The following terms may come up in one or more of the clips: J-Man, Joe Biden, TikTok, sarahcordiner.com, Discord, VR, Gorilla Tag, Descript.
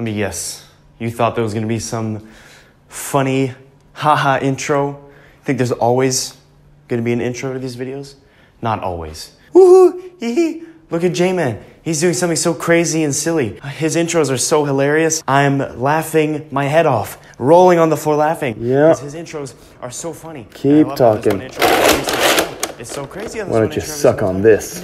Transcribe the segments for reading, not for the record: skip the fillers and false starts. Let me guess. You thought there was going to be some funny, haha intro? Think there's always going to be an intro to these videos? Not always. Woohoo! Hee-hee! Look at J-Man. He's doing something so crazy and silly. His intros are so hilarious. I'm laughing my head off, rolling on the floor laughing. Yeah. His intros are so funny. Keep talking. It's so crazy. Why don't you suck on this?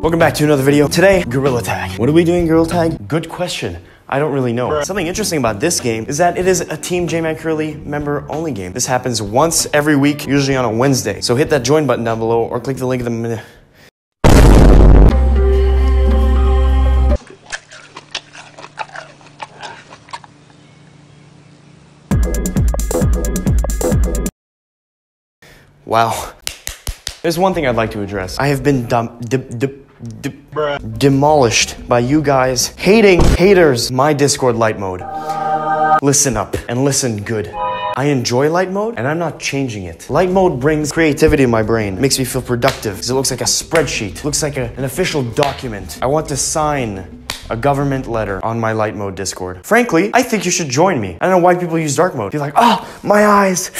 Welcome back to another video. Today, Gorilla Tag. What are we doing, Gorilla Tag? Good question. I don't really know. Something interesting about this game is that it is a Team J-Man Curly member only game. This happens once every week, usually on a Wednesday. So hit that join button down below or click the link in the... Wow. There's one thing I'd like to address. I have been demolished by you guys haters. My Discord light mode. Listen up and listen good. I enjoy light mode and I'm not changing it. Light mode brings creativity to my brain. It makes me feel productive because it looks like a spreadsheet. It looks like an official document. I want to sign a government letter on my light mode Discord. Frankly, I think you should join me. I don't know why people use dark mode. You're like, oh, my eyes.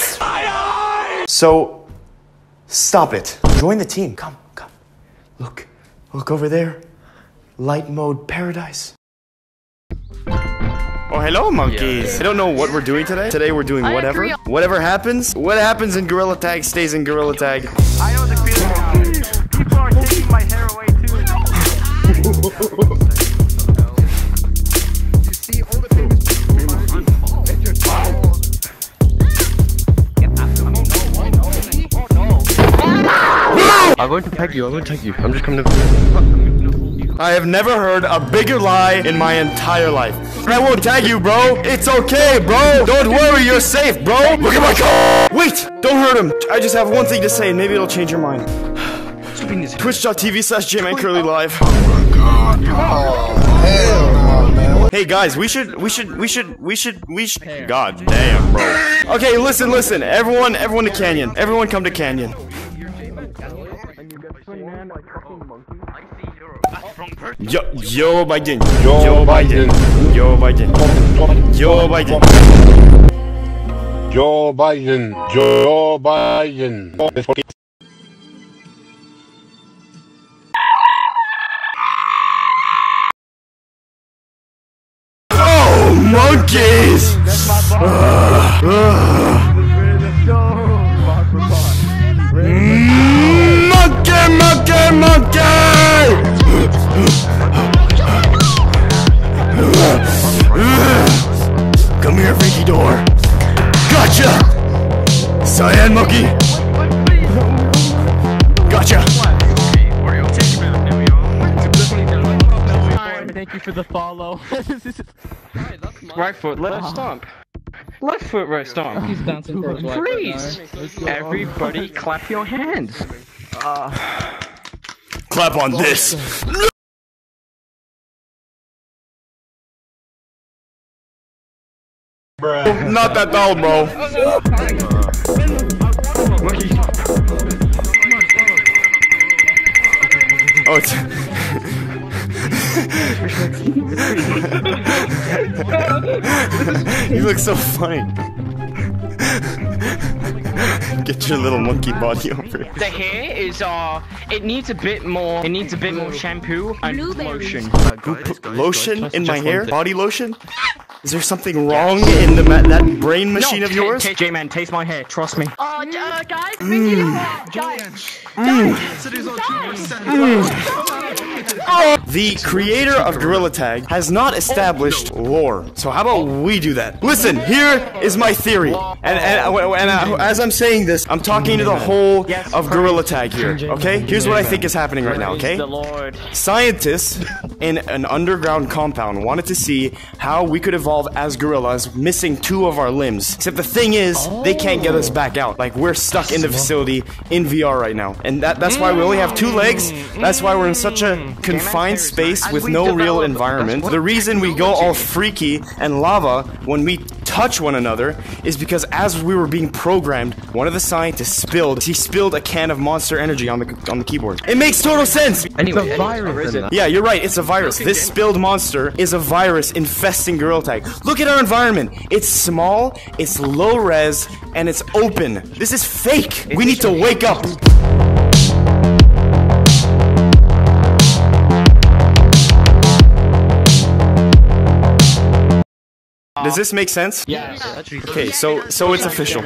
So, stop it. Join the team. Come. Look over there. Light mode paradise. Oh, hello, monkeys. Yeah. I don't know what we're doing today. Today we're doing whatever. Whatever happens. What happens in Gorilla Tag stays in Gorilla Tag. I know the feeling. People are taking my hair away too. You see all the famous people at your table. I'm going to tag you. I'm just coming to... I have never heard a bigger lie in my entire life. I won't tag you, bro. It's okay, bro. Don't worry, you're safe, bro. Look at my car. Wait, don't hurt him. I just have one thing to say, and maybe it'll change your mind. Twitch.tv/JMANCurlyLive. Oh my god. Oh, hell no, man. Hey guys, we should. God damn, bro. Okay, listen. Everyone to Canyon. Everyone come to Canyon. Joe Biden. Oh, monkeys! That's my boss. Come here, Freaky Door. Gotcha! Cyan Monkey! Gotcha! Thank you for the follow. Right foot, let us stomp. Left foot, right stomp. He's dancing for his life. Please! Everybody clap your hands! Clap on this! Bruh. Not that dull, bro. Oh, it's... You look so funny. Get your little monkey body over here. The hair is, it needs a bit more shampoo and lotion. Lotion in my hair? Body lotion? Is there something wrong in that brain machine of yours? J-Man, taste my hair, trust me. Oh, guys, the creator of Gorilla Tag has not established lore, so how about we do that? Listen, here is my theory, and as I'm saying this, I'm talking to the whole of Gorilla Tag here, okay? Here's what I think is happening right now, okay? Scientists in an underground compound wanted to see how we could evolve evolve as gorillas, missing two of our limbs. Except the thing is, they can't get us back out. Like, we're stuck in the facility in VR right now. And that's why we only have two legs. That's why we're in such a confined space with no real environment. The reason we go all freaky and lava when we touch one another is because as we were being programmed, one of the scientists spilled a can of Monster Energy on the keyboard. It makes total sense! Anyway, it's a virus. Yeah, you're right, it's a virus. This spilled monster is a virus infesting Gorilla Tag. Look at our environment. It's small, it's low res, and it's open. This is fake! We need to wake up! Does this make sense? Yeah. Okay, so it's official.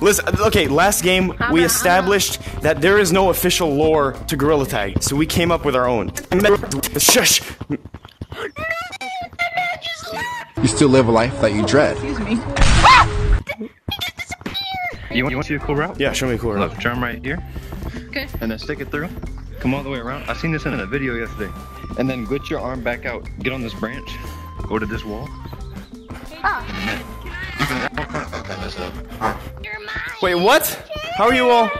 Listen, okay, last game, we established that there is no official lore to Gorilla Tag, so we came up with our own. Shush! You still live a life that you dread. Excuse me. Ah! He just disappeared! You want to see a cool route? Yeah, show me a cool route. Look, jump right here. Okay. And then stick it through. Come all the way around. I seen this in a video yesterday. And then glitch your arm back out. Get on this branch. Go to this wall. Oh. Wait, what? How are you all?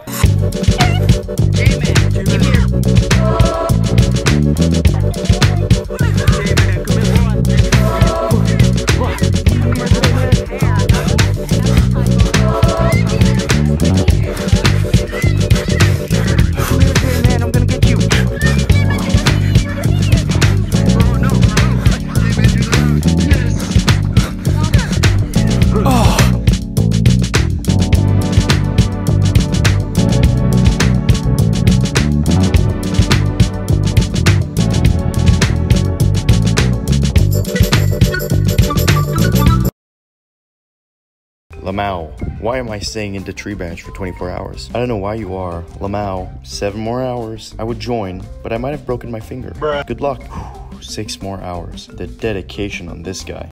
Lamau, why am I staying into Tree Branch for 24 hours? I don't know why you are. Lamau, 7 more hours. I would join, but I might have broken my finger. Bruh. Good luck. 6 more hours. The dedication on this guy.